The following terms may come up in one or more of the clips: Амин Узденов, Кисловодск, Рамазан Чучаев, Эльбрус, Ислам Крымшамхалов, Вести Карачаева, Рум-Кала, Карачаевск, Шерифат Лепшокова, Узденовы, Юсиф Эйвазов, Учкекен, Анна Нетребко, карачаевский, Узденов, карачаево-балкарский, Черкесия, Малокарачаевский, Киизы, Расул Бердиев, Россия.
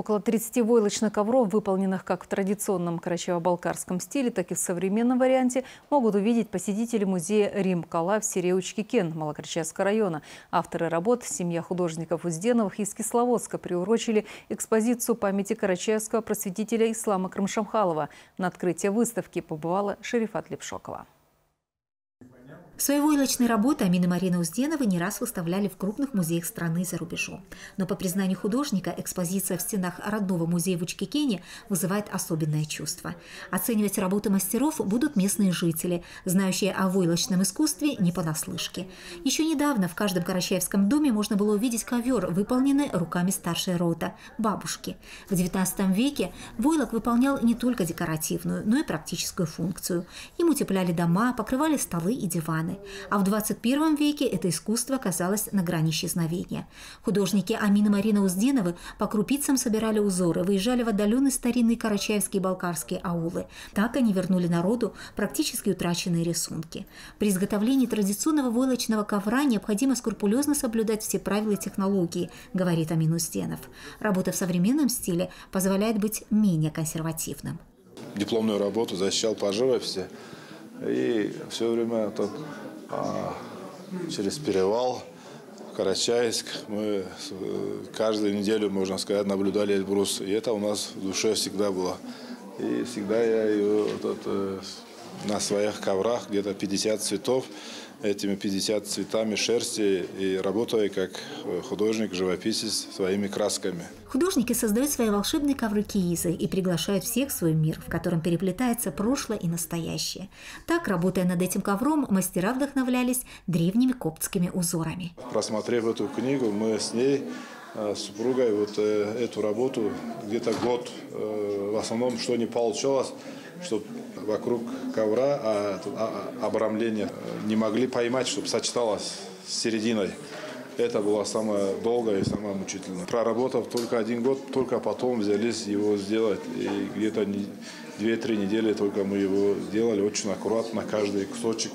Около 30 войлочных ковров, выполненных как в традиционном карачаево-балкарском стиле, так и в современном варианте, могут увидеть посетители музея Рум-Кала в селе Учкекен Малокарачаевского района. Авторы работ, семья художников Узденовых из Кисловодска, приурочили экспозицию памяти карачаевского просветителя Ислама Крымшамхалова. На открытии выставки побывала Шерифат Лепшокова. Свои войлочные работы Амин и Марина Узденовы не раз выставляли в крупных музеях страны и за рубежом. Но по признанию художника, экспозиция в стенах родного музея в Учкекене вызывает особенное чувство. Оценивать работы мастеров будут местные жители, знающие о войлочном искусстве не понаслышке. Еще недавно в каждом карачаевском доме можно было увидеть ковер, выполненный руками старшей рота – бабушки. В XIX веке войлок выполнял не только декоративную, но и практическую функцию. Им утепляли дома, покрывали столы и диваны. А в 21 веке это искусство оказалось на грани исчезновения. Художники Амин и Марина Узденовы по крупицам собирали узоры, выезжали в отдаленные старинные карачаевские и балкарские аулы. Так они вернули народу практически утраченные рисунки. При изготовлении традиционного войлочного ковра необходимо скрупулезно соблюдать все правила и технологии, говорит Амин Узденов. Работа в современном стиле позволяет быть менее консервативным. Дипломную работу защищал по живописи. И все время там, через перевал в Карачаевск мы каждую неделю, можно сказать, наблюдали Эльбрус. И это у нас в душе всегда было. И всегда я ее на своих коврах, где-то 50 цветов, этими 50 цветами шерсти и работаю как художник-живописец своими красками. Художники создают свои волшебные ковры Киизы и приглашают всех в свой мир, в котором переплетается прошлое и настоящее. Так, работая над этим ковром, мастера вдохновлялись древними коптскими узорами. Просмотрев эту книгу, мы с ней, с супругой, эту работу где-то год, в основном, что не получалось, чтобы вокруг ковра обрамление не могли поймать, чтобы сочеталось с серединой. Это было самое долгое и самое мучительное. Проработав только 1 год, только потом взялись его сделать. И где-то 2-3 недели только мы его сделали очень аккуратно, каждый кусочек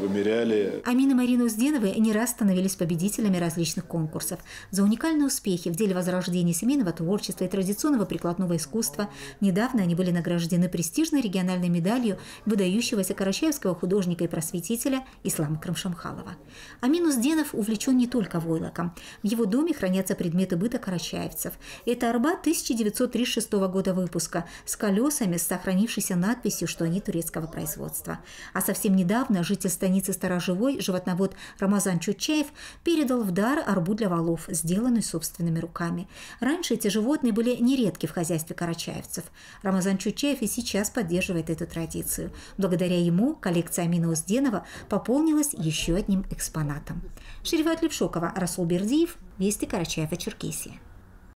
вымеряли. Амин и Марина Узденовы не раз становились победителями различных конкурсов. За уникальные успехи в деле возрождения семейного творчества и традиционного прикладного искусства недавно они были награждены престижной региональной медалью выдающегося карачаевского художника и просветителя Ислама Крымшамхалова. Амин Узденов увлечен не только войлоком. В его доме хранятся предметы быта карачаевцев. Это арба 1936 года выпуска с колесами, с сохранившейся надписью, что они турецкого производства. А совсем недавно житель станицы Сторожевой, животновод Рамазан Чучаев, передал в дар арбу для валов, сделанную собственными руками. Раньше эти животные были нередки в хозяйстве карачаевцев. Рамазан Чучаев и сейчас поддерживает эту традицию. Благодаря ему коллекция Амина Узденова пополнилась еще одним экспонатом. Шерифат Лепшокова, Расул Бердиев, Вести Карачаева, Черкесия.